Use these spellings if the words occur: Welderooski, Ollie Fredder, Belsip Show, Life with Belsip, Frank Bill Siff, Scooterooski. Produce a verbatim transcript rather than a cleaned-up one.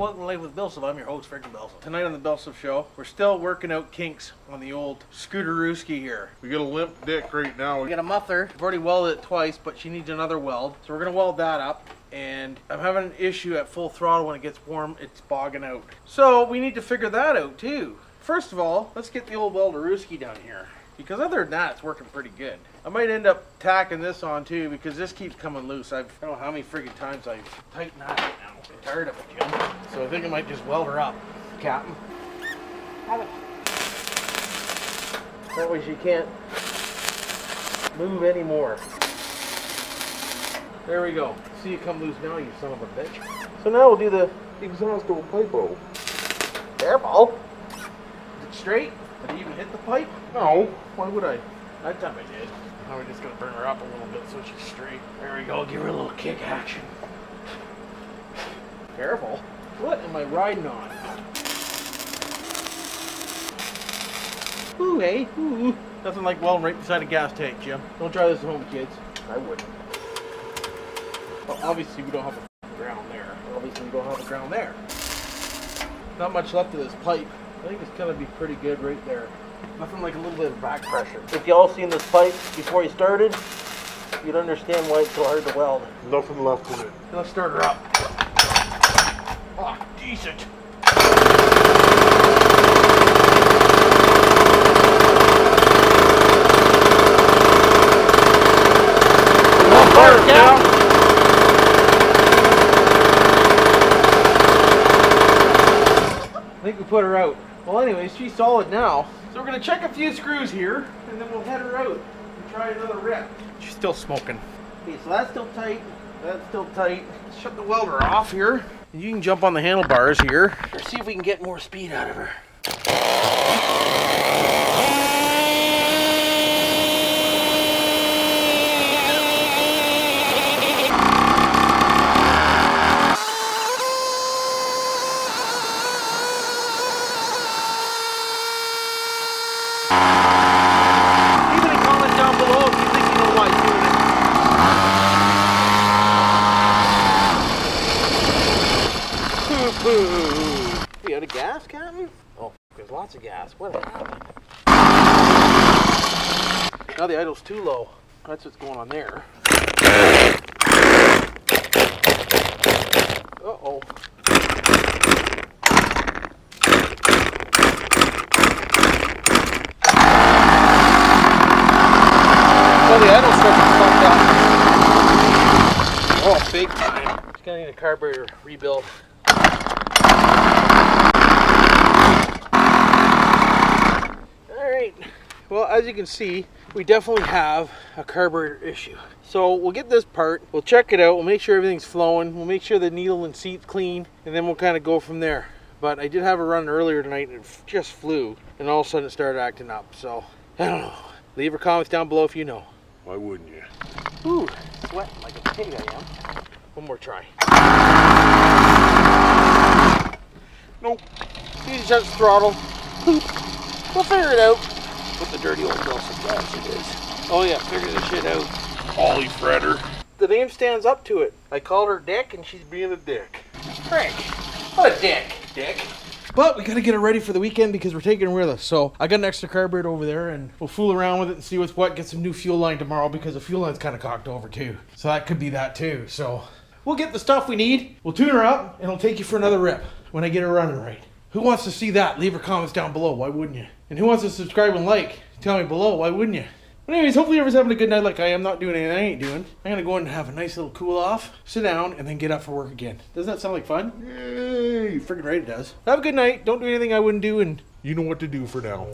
welcome to Life with Belsip. I'm your host, Frank Bill Siff. Tonight on the Belsip Show, we're still working out kinks on the old Scooterooski here. We got a limp dick right now. We got a muffler. I've already welded it twice, but she needs another weld. So we're gonna weld that up. And I'm having an issue at full throttle when it gets warm, it's bogging out. So we need to figure that out too. First of all, let's get the old Welderooski down here, because other than that, it's working pretty good. I might end up tacking this on too, because this keeps coming loose. I've, I don't know how many freaking times I've tightened that right now. I'm tired of it, Jim. So I think I might just weld her up, Captain. Have it. That way she can't move anymore. There we go. See you come loose now, you son of a bitch. So now we'll do the exhaust door pipe bowl. Airball. Is it straight? Did it even hit the pipe? No. Why would I? That time I did. Now we're just going to bring her up a little bit so she's straight. There we go. Give her a little kick action. Careful. What am I riding on? Ooh, hey. Ooh. Nothing like welding right beside a gas tank, Jim. Don't try this at home, kids. I wouldn't. Well, obviously we don't have a ground there. Obviously we don't have a ground there. Not much left of this pipe. I think it's going to be pretty good right there. Nothing like a little bit of back pressure. If y'all seen this pipe before you started, you'd understand why it's so hard to weld. Nothing left of it. Let's start her up. Ah, decent. I think we put her out. Well, anyways, she's solid now. So we're gonna check a few screws here, and then we'll head her out and try another rip. She's still smoking. Okay, so that's still tight. That's still tight. Let's shut the welder off here. And you can jump on the handlebars here. Let's see if we can get more speed out of her. You out of gas, Captain? Oh, there's lots of gas. What happened? Now the idle's too low. That's what's going on there. Uh-oh. Now the idle's starting to pump up. Oh, big time. Just gonna need a carburetor rebuild. Well, as you can see, we definitely have a carburetor issue. So we'll get this part, we'll check it out, we'll make sure everything's flowing, we'll make sure the needle and seat's clean, and then we'll kind of go from there. But I did have a run earlier tonight and it just flew, and all of a sudden it started acting up. So, I don't know. Leave your comments down below if you know. Why wouldn't you? Ooh, sweating like a pig I am. One more try. Nope. You just have to throttle. Boop. We'll figure it out. What the dirty old Belsip does, it is. Oh yeah, figure this shit out. Ollie Fredder. The name stands up to it. I called her Dick and she's being a dick. Frank, what a dick, Dick. But we gotta get her ready for the weekend because we're taking her with us. So I got an extra carburetor over there and we'll fool around with it and see what's what. Get some new fuel line tomorrow because the fuel line's kind of cocked over too. So that could be that too. So we'll get the stuff we need. We'll tune her up and we'll take you for another rip when I get her running right. Who wants to see that? Leave your comments down below. Why wouldn't you? And who wants to subscribe and like? Tell me below. Why wouldn't you? But anyways, hopefully everyone's having a good night like I am. Not doing anything I ain't doing. I'm going to go in and have a nice little cool off. Sit down and then get up for work again. Doesn't that sound like fun? Yay. Freaking right it does. Have a good night. Don't do anything I wouldn't do. And you know what to do for now.